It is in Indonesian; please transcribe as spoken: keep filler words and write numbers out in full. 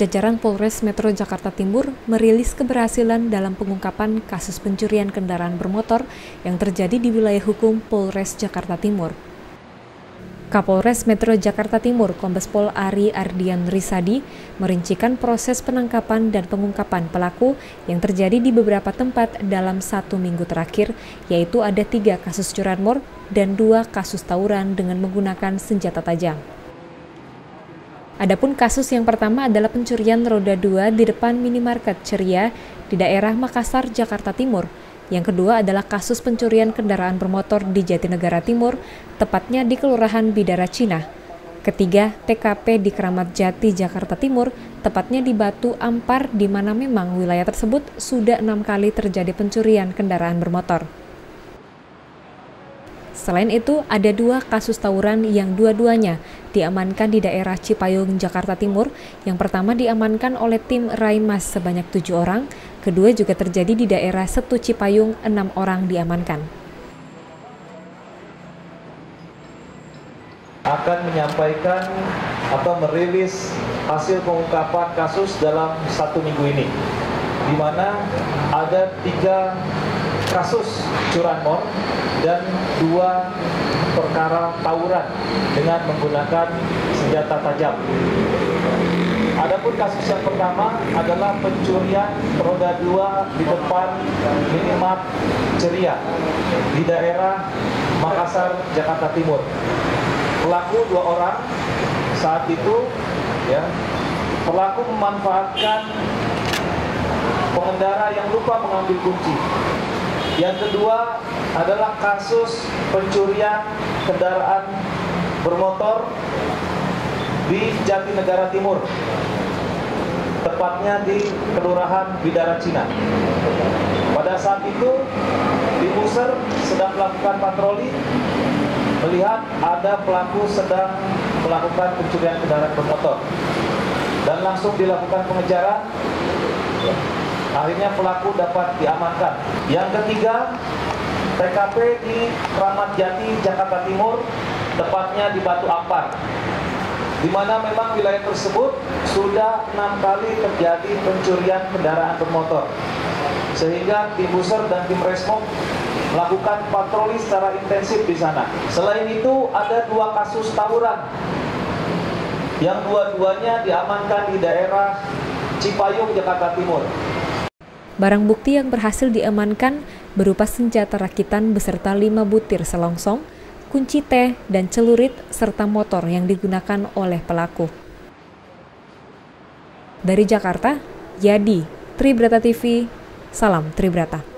Jajaran Polres Metro Jakarta Timur merilis keberhasilan dalam pengungkapan kasus pencurian kendaraan bermotor yang terjadi di wilayah hukum Polres Jakarta Timur. Kapolres Metro Jakarta Timur, Kombes Pol Arie Ardian Rishadi, merincikan proses penangkapan dan pengungkapan pelaku yang terjadi di beberapa tempat dalam satu minggu terakhir, yaitu ada tiga kasus curanmor dan dua kasus tawuran dengan menggunakan senjata tajam. Adapun kasus yang pertama adalah pencurian roda dua di depan minimarket Ceria di daerah Makassar, Jakarta Timur. Yang kedua adalah kasus pencurian kendaraan bermotor di Jatinegara Timur, tepatnya di Kelurahan Bidara Cina. Ketiga, T K P di Keramat Jati, Jakarta Timur, tepatnya di Batu Ampar, di mana memang wilayah tersebut sudah enam kali terjadi pencurian kendaraan bermotor. Selain itu, ada dua kasus tawuran yang dua-duanya diamankan di daerah Cipayung, Jakarta Timur. Yang pertama diamankan oleh tim RAIMAS sebanyak tujuh orang, kedua juga terjadi di daerah Setu Cipayung, enam orang diamankan. Akan menyampaikan atau merilis hasil pengungkapan kasus dalam satu minggu ini, di mana ada tiga kasus curanmor dan dua perkara tawuran dengan menggunakan senjata tajam. Adapun kasus yang pertama adalah pencurian roda dua di depan minimart Ceria di daerah Makassar, Jakarta Timur. Pelaku dua orang saat itu, ya, pelaku memanfaatkan pengendara yang lupa mengambil kunci. Yang kedua adalah kasus pencurian kendaraan bermotor di Jatinegara Timur, tepatnya di Kelurahan Bidara Cina. Pada saat itu, di BUSER sedang melakukan patroli, melihat ada pelaku sedang melakukan pencurian kendaraan bermotor, dan langsung dilakukan pengejaran. Akhirnya pelaku dapat diamankan. Yang ketiga, T K P di Keramat Jati, Jakarta Timur, tepatnya di Batu Ampar, di mana memang wilayah tersebut sudah enam kali terjadi pencurian kendaraan bermotor, sehingga tim BUSER dan tim RESMO melakukan patroli secara intensif di sana. Selain itu, ada dua kasus tawuran yang dua-duanya diamankan di daerah Cipayung, Jakarta Timur. Barang bukti yang berhasil diamankan berupa senjata rakitan beserta lima butir selongsong, kunci T dan celurit, serta motor yang digunakan oleh pelaku. Dari Jakarta, Yadi, TRIBRATA T V, salam TRIBRATA.